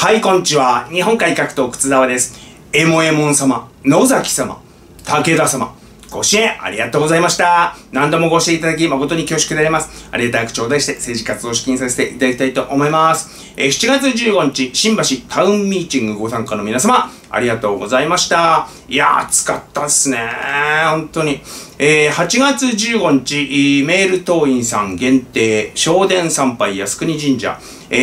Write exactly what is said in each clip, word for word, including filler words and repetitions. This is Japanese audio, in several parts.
はい、こんにちは。日本改革党靴澤です。エモエモン様、野崎様、武田様、ご支援ありがとうございました。何度もご支援いただき誠に恐縮であります。レター頂戴して政治活動を資金させていただきたいと思います。しちがつじゅうごにち、新橋タウンミーティングご参加の皆様、ありがとうございました。いやー、暑かったっすねー。本当に。えー、はちがつじゅうごにち、メール党員さん限定、正殿参拝靖国神社、え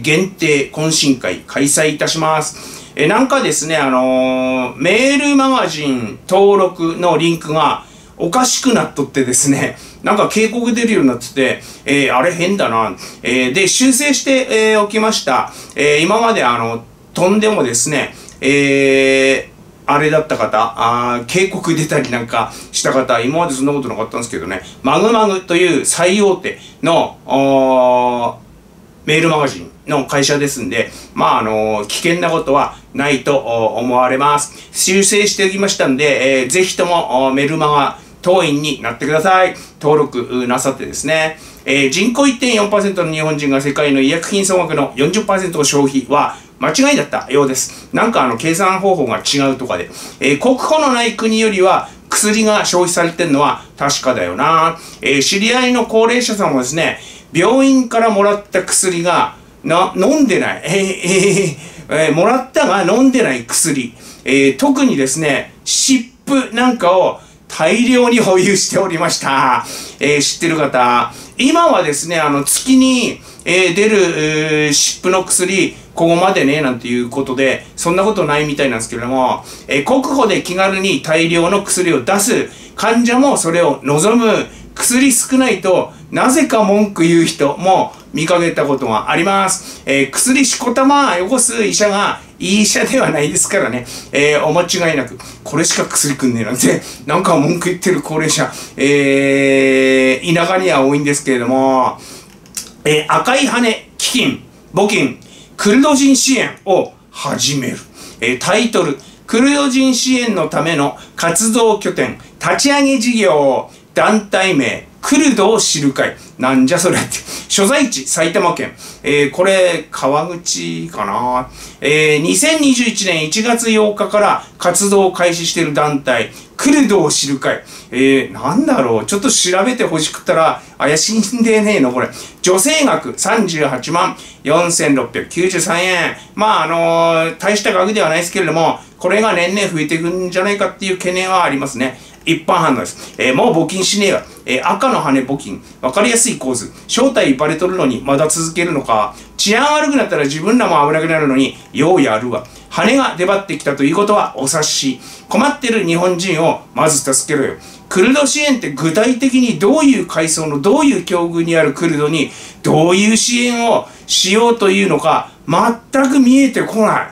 ー、限定懇親会開催いたします。えー、なんかですね、あのー、メールマガジン登録のリンクがおかしくなっとってですね、なんか警告出るようになってて、えー、あれ変だな、えー、で、修正して、えー、おきました。えー、今まであの、飛んでもですね、えー、あれだった方、あ警告出たりなんかした方、今までそんなことなかったんですけどね、マグマグという最大手の、メールマガジンの会社ですんで、まあ、あの、危険なことはないと思われます。修正しておきましたんで、えー、ぜひともメルマガ党員になってください。登録なさってですね。えー、人口 いってんよんパーセント の日本人が世界の医薬品総額の よんじゅっパーセント を消費は間違いだったようです。なんかあの、計算方法が違うとかで。えー、国庫のない国よりは、薬が消費されてるのは確かだよな。えー、知り合いの高齢者さんもですね、病院からもらった薬が、な、飲んでない。えー、えー、えー、もらったが飲んでない薬。えー、特にですね、湿布なんかを大量に保有しておりました。えー、知ってる方。今はですね、あの、月に、えー、出る、えー、湿布の薬、ここまでね、なんていうことで、そんなことないみたいなんですけれども、えー、国保で気軽に大量の薬を出す、患者もそれを望む、薬少ないと、なぜか文句言う人も見かけたことがあります。えー、薬しこたま汚す医者が、いい医者ではないですからね。えー、お間違いなく、これしか薬くんねえなんて、なんか文句言ってる高齢者、えー、田舎には多いんですけれども、えー、赤い羽、基金、募金、クルド人支援を始める。えー、タイトル、クルド人支援のための活動拠点、立ち上げ事業、団体名、クルドを知る会。なんじゃそれって。所在地、埼玉県。えー、これ、川口かな。えー、にせんにじゅういちねんいちがつようかから活動を開始している団体、クルドを知る会。えー、なんだろう。ちょっと調べてほしくったら、怪しんでねえの、これ。助成額さんじゅうはちまんよんせんろっぴゃくきゅうじゅうさんえん。まあ、あのー、大した額ではないですけれども、これが年々増えていくんじゃないかっていう懸念はありますね。一般反応です。えー、もう募金しねえわ。えー、赤の羽募金。わかりやすい構図。正体バレとるのにまだ続けるのか。治安悪くなったら自分らも危なくなるのに、ようやるわ。羽が出張ってきたということはお察し。困ってる日本人をまず助けろよ。クルド支援って具体的にどういう階層のどういう境遇にあるクルドにどういう支援をしようというのか、全く見えてこない。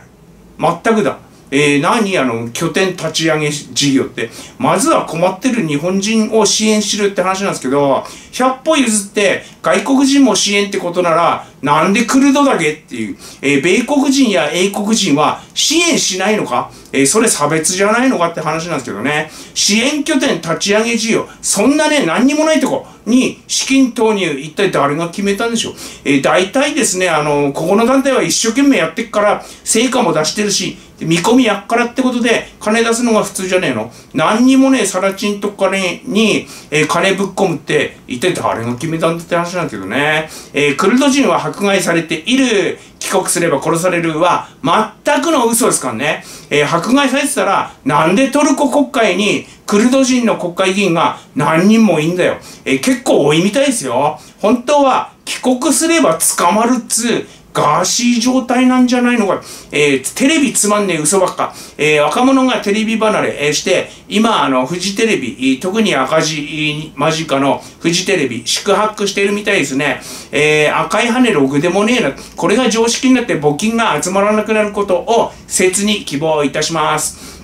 全くだ。えー、何あの、拠点立ち上げ事業って。まずは困ってる日本人を支援しろって話なんですけど、ひゃく歩譲って外国人も支援ってことなら、なんでクルドだけっていう。えー、米国人や英国人は支援しないのか、えー、それ差別じゃないのかって話なんですけどね。支援拠点立ち上げ事業。そんなね、何にもないとこに資金投入。一体誰が決めたんでしょう。えー、大体ですね、あの、ここの団体は一生懸命やってっから、成果も出してるし、見込みやっからってことで、金出すのが普通じゃねえの。何にもね、さらちんとかね、に、えー、金ぶっ込むって、一体誰が決めたんだって話なんだけどね。えー、クルド人は迫害されている。帰国すれば殺されるは、全くの嘘ですからね。えー、迫害されてたら、なんでトルコ国会に、クルド人の国会議員が何人もいんだよ。えー、結構多いみたいですよ。本当は、帰国すれば捕まるっつう、ガーシー状態なんじゃないのか。えー、テレビつまんねえ嘘ばっか。えー、若者がテレビ離れして、今、あの、フジテレビ、特に赤字間近のフジテレビ、宿泊してるみたいですね。えー、赤い羽ログでもねえな。これが常識になって募金が集まらなくなることを切に希望いたします。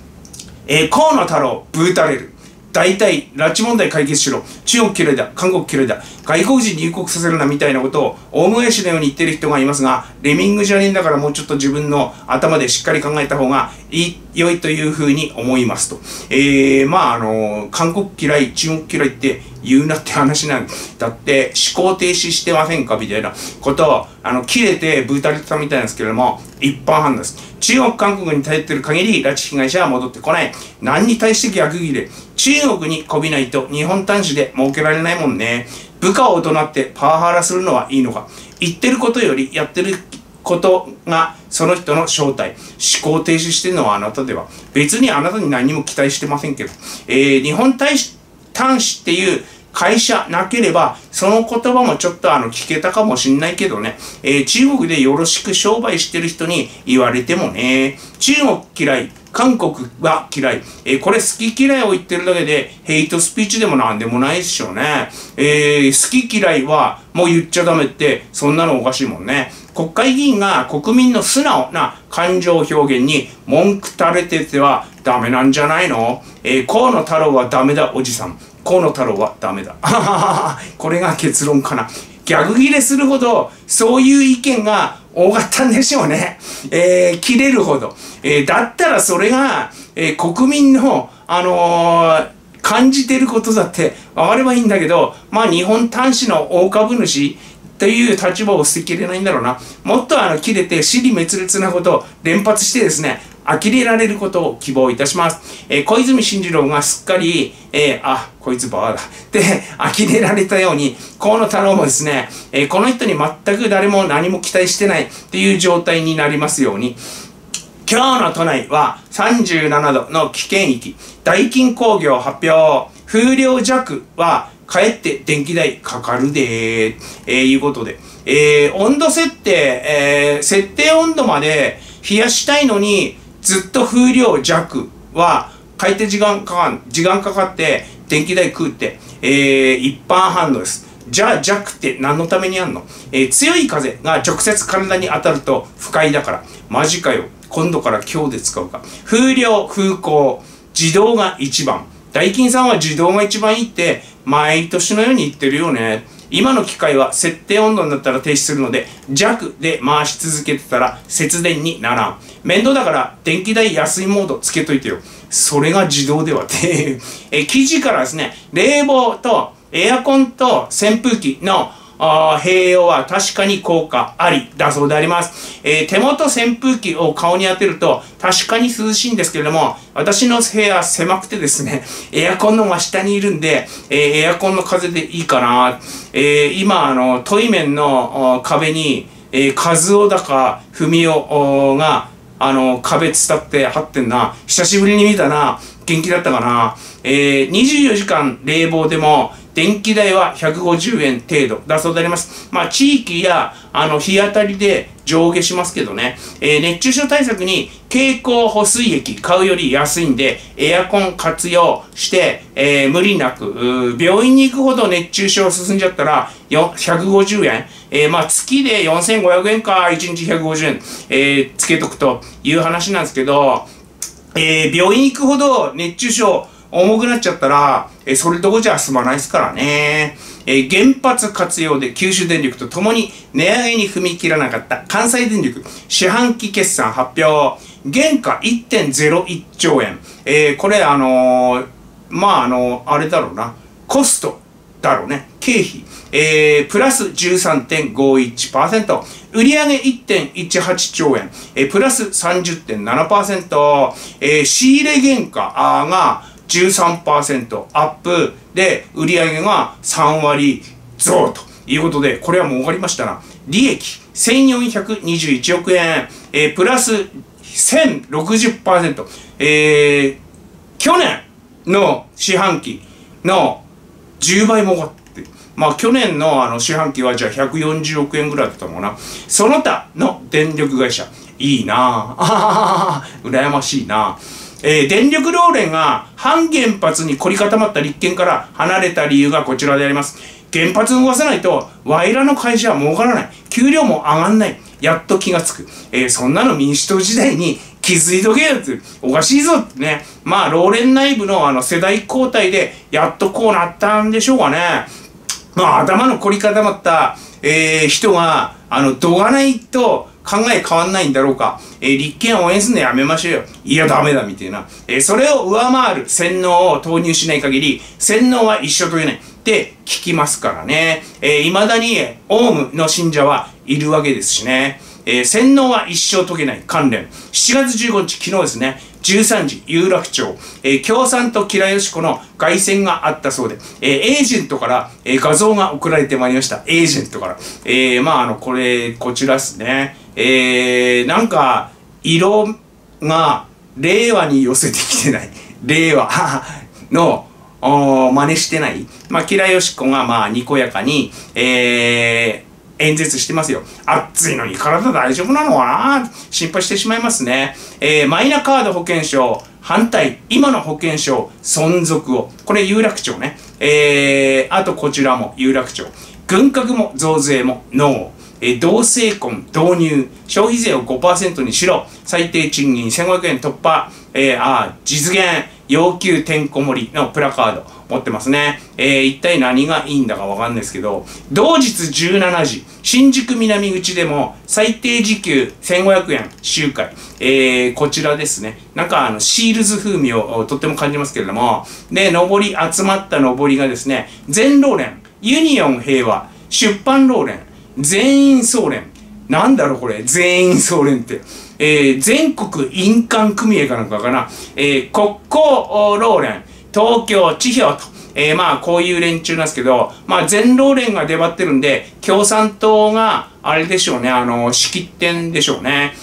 えー、河野太郎、ブータレル。大体、拉致問題解決しろ。中国嫌いだ。韓国嫌いだ。外国人入国させるな、みたいなことを、大昔市のように言ってる人がいますが、レミングじゃねえんだからもうちょっと自分の頭でしっかり考えた方がいい。良いというふうに思いますと。えー、まあ、あの、韓国嫌い、中国嫌いって言うなって話なんだって、思考停止してませんかみたいなことを、あの、切れてぶたれたみたいなんですけれども、一般判断です。中国、韓国に頼ってる限り、拉致被害者は戻ってこない。何に対して逆ギレ。中国に媚びないと日本単身で儲けられないもんね。部下を大人ってパワハラするのはいいのか。言ってることよりやってることがその人の正体。思考停止してるのはあなたでは。別にあなたに何も期待してませんけど。えー、日本大使単使っていう会社なければ、その言葉もちょっとあの聞けたかもしんないけどね。えー、中国でよろしく商売してる人に言われてもね。中国嫌い。韓国は嫌い。えー、これ好き嫌いを言ってるだけで、ヘイトスピーチでもなんでもないっしょね。えー、好き嫌いはもう言っちゃダメって、そんなのおかしいもんね。国会議員が国民の素直な感情表現に文句垂れててはダメなんじゃないの？えー、河野太郎はダメだおじさん。河野太郎はダメだ。これが結論かな。逆ギレするほど、そういう意見が多かったんでしょうね。えー、切れるほど。えー、だったらそれが、えー、国民の、あのー、感じてることだって分かればいいんだけど、まあ日本単身の大株主という立場を捨てきれないんだろうな。もっとあの、切れて、尻滅裂なことを連発してですね、呆れられることを希望いたします。えー、小泉進次郎がすっかり、えー、あ、こいつバーだ。で、呆れられたように、河野太郎もですね、えー、この人に全く誰も何も期待してないっていう状態になりますように。今日の都内はさんじゅうななどの危険域。ダイキン工業発表。風量弱は、かえって電気代かかるでー、えー、いうことで。えー、温度設定、えー、設定温度まで冷やしたいのに、ずっと風量弱は変えて時間かかん、時間かかって電気代食うって、えー、一般反応です。じゃあ弱って何のためにあんの？えー、強い風が直接体に当たると不快だから。マジかよ。今度から今日で使うか。風量、風向、自動が一番。ダイキンさんは自動が一番いいって毎年のように言ってるよね。今の機械は設定温度になったら停止するので、弱で回し続けてたら節電にならん。面倒だから電気代安いモードつけといてよ。それが自動ではって。え、記事からですね、冷房とエアコンと扇風機の併用は確かに効果ありだそうであります。えー、手元扇風機を顔に当てると確かに涼しいんですけれども、私の部屋狭くてですね、エアコンの真下にいるんで、えー、エアコンの風でいいかな。えー、今、あの、トイメンの壁に、えー、和夫だか、文夫が、あの、壁伝って張ってんな。久しぶりに見たな。元気だったかな。えー、にじゅうよじかん冷房でも、電気代はひゃくごじゅうえん程度だそうであります。まあ、地域や、あの、日当たりで上下しますけどね。えー、熱中症対策に経口補水液買うより安いんで、エアコン活用して、えー、無理なく、病院に行くほど熱中症進んじゃったら、ひゃくごじゅうえん。えー、まあ、月でよんせんごひゃくえんか、いちにちひゃくごじゅうえん、えー、つけとくという話なんですけど、えー、病院行くほど熱中症、重くなっちゃったら、えー、それどこじゃ済まないですからね。えー、原発活用で九州電力と共に値上げに踏み切らなかった関西電力四半期決算発表。原価 いってんゼロいちちょうえん。えー、これあのー、まあ、あのー、あれだろうな。コストだろうね。経費。えー、プラス じゅうさんてんごいちパーセント。売上 いってんいちはちちょうえん。えー、プラス さんじゅってんななパーセント。えー、仕入れ原価がじゅうさんパーセント アップで売り上げがさんわり増ということで、これはもう分かりましたな。利益せんよんひゃくにじゅういちおくえん、えー、プラス せんろくじゅっパーセント、えー、去年の四半期のじゅうばいも上がって、まあ去年のあの四半期はじゃあひゃくよんじゅうおくえんぐらいだったもんな。その他の電力会社、いいなあ、羨ましいな。えー、電力労連が反原発に凝り固まった立憲から離れた理由がこちらであります。原発を動かさないと、ワイラの会社は儲からない。給料も上がんない。やっと気がつく。えー、そんなの民主党時代に気づいとけよって、おかしいぞってね。まあ、労連内部のあの世代交代で、やっとこうなったんでしょうかね。まあ、頭の凝り固まった、えー、人が、あの、どがないと、考え変わんないんだろうか、えー、立憲応援するのやめましょうよ。いや、ダメだ、みたいな。えー、それを上回る洗脳を投入しない限り、洗脳は一緒と言えない。で、聞きますからね。えー、未だに、オウムの信者はいるわけですしね。えー、洗脳は一生解けない関連。しちがつじゅうごにち、昨日ですね、じゅうさんじ、有楽町、えー、共産と吉良よし子の凱旋があったそうで、えー、エージェントから、えー、画像が送られてまいりました。エージェントから。えー、まあ、あの、これ、こちらですね。えー、なんか、色が、令和に寄せてきてない。令和の、お真似してない。まあ、吉良よし子が、まあ、にこやかに、えー、演説してますよ。暑いのに体大丈夫なのかな？心配してしまいますね。えー、マイナカード保険証反対、今の保険証存続を。これ有楽町ね。えー、あとこちらも有楽町。軍拡も増税もノー。えー、同性婚導入。消費税を ごパーセント にしろ。最低賃金せんごひゃくえん突破。えー、あー、実現。要求てんこ盛りのプラカード持ってますね。えー、一体何がいいんだかわかんないですけど、同日じゅうしちじ、新宿南口でも最低時給せんごひゃくえん集会。えー、こちらですね。なんかあの、シールズ風味をとっても感じますけれども、で、上り、集まった上りがですね、全労連、ユニオン平和、出版労連、全員総連、なんだろうこれ、全員総連って。えー、全国印鑑組合かなんかかな、えー、国交労連、東京地表と、えー、まあこういう連中なんですけど、まあ全労連が出張ってるんで、共産党があれでしょうね、あの、仕切ってんでしょうね。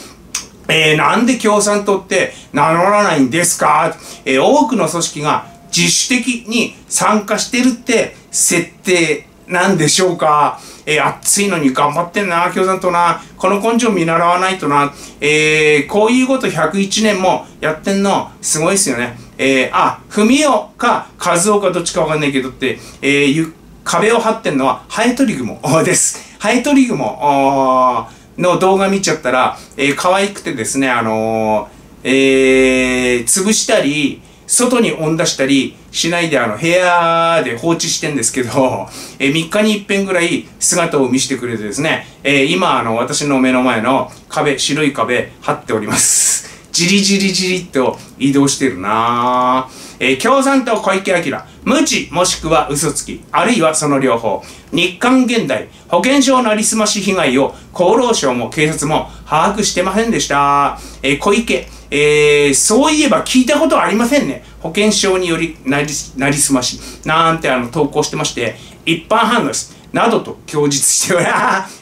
えー、なんで共産党って名乗らないんですか？えー、多くの組織が自主的に参加してるって設定なんでしょうか。えー、暑いのに頑張ってんな、共産党な。この根性見習わないとな。えー、こういうことひゃくいちねんもやってんの、すごいですよね。えー、あ、文雄か和夫かどっちかわかんないけどって、えー、壁を張ってんのはハエトリグモです。ハエトリグモの動画見ちゃったら、えー、可愛くてですね、あのー、えー、潰したり、外に追ん出したりしないであの部屋で放置してんですけど、えみっかに一遍ぐらい姿を見せてくれてですね、え今あの私の目の前の壁、白い壁張っております。じりじりじりっと移動してるなぁ。えー、共産党小池晃、無知もしくは嘘つき、あるいはその両方。日刊現代、保険証なりすまし被害を厚労省も警察も把握してませんでした。えー、小池、えー、そういえば聞いたことありませんね。保険証によりなり、なりすまし、なんてあの投稿してまして、一般判断です。などと供述しており、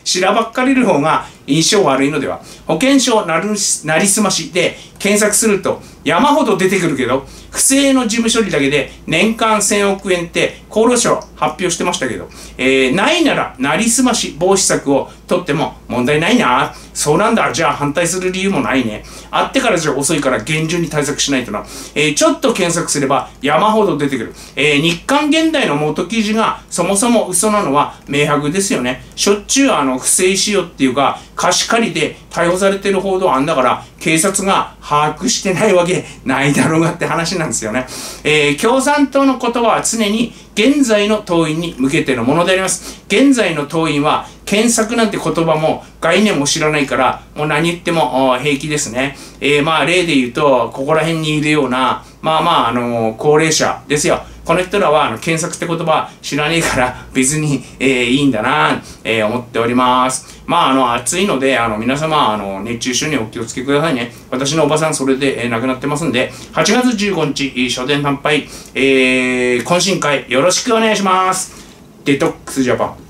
しらばっかりる方が印象悪いのでは。保険証なりすましで検索すると山ほど出てくるけど、不正の事務処理だけで年間せんおくえんって厚労省発表してましたけど、えー、ないならなりすまし防止策を取っても問題ないな。そうなんだ。じゃあ反対する理由もないね。あってからじゃ遅いから厳重に対策しないとな。えー、ちょっと検索すれば山ほど出てくる。えー、日刊現代の元記事がそもそも嘘なのは明白ですよね。しょっちゅうあの不正使用っていうか貸し借りで逮捕されてる報道あんだから警察が把握してないわけないだろうがって話なんですよね。えー、共産党の言葉は常に現在の党員に向けてのものであります。現在の党員は検索なんて言葉も概念も知らないから、もう何言っても平気ですね。えー、まあ例で言うと、ここら辺にいるような、まあまあ、あのー、高齢者ですよ。この人らはあの検索って言葉知らねえから別に、えー、いいんだなぁ、えー、思っております。まあ、あの、暑いので、あの、皆様、あの、熱中症にお気をつけくださいね。私のおばさん、それで、えー、亡くなってますんで、はちがつじゅうごにち、書店販売、えー、懇親会、よろしくお願いします。デトックスジャパン。